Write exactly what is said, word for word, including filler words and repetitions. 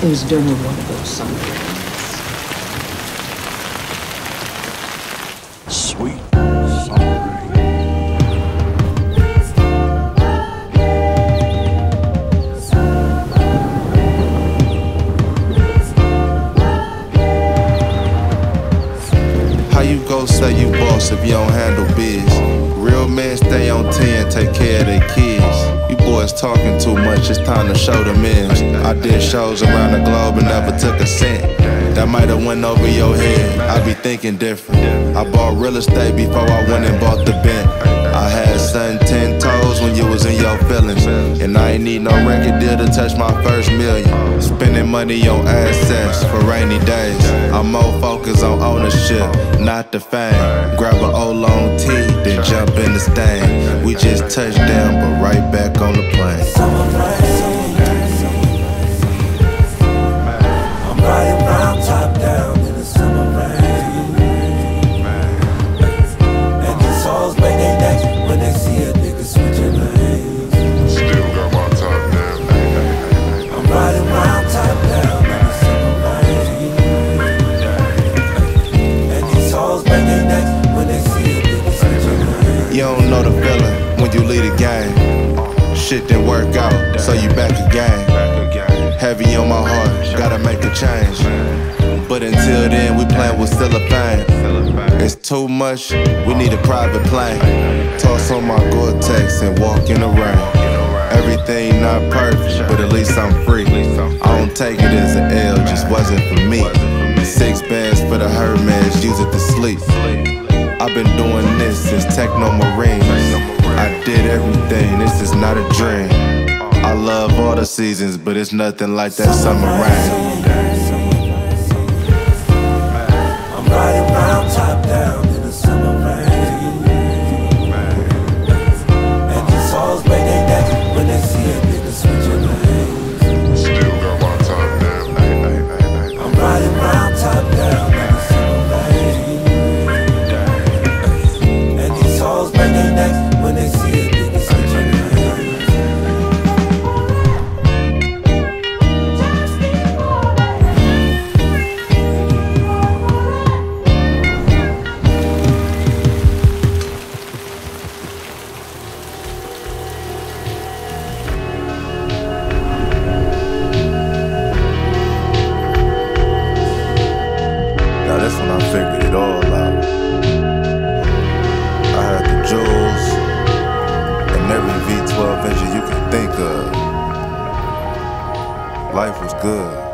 There's done with one of those summerdays. Sweet summerdays. How you gon' say you boss if you don't handle biz? Real men stay on ten, take care of their kids. You boys talking too much, it's time to show them ends. I did shows around the globe and never took a cent. That might have went over your head, I be thinking different. I bought real estate before I went and bought the bent. I had sun ten toes when you was in your feelings. And I ain't need no record deal to touch my first million. Spending money on assets for rainy days. I'm more focused on ownership, not the fame. Grab an old long tee, then jump in the stain. We just touched down, but right back on the plane. Summer rain, I'm riding round top down in the summer rain. And these hoes make they neck when they see a nigga switching lanes. Still got my top down. I'm riding round top down in the summer rain. And these hoes make they neck when they see a nigga switching lanes. You don't know the feeling when you leave the game. Shit didn't work out, so you back again. Heavy on my heart, gotta make a change. But until then, we playin' with cellophane. It's too much, we need a private plane. Toss on my Gore-Tex and walk in the rain. Everything not perfect, but at least I'm free. I don't take it as an L, just wasn't for me. Six bands for the Hermes, use it to sleep. I've been doing this since Techno Marines. I did everything, this is not a dream. I love all the seasons, but it's nothing like that summer rain. I'm riding round top down in the summer rain. And these hoes break their neck when they see a nigga switching lanes. Still got my top down. I'm riding round top down in the summer rain. And these hoes break their neck. They see it, they see it, they see it. Life was good.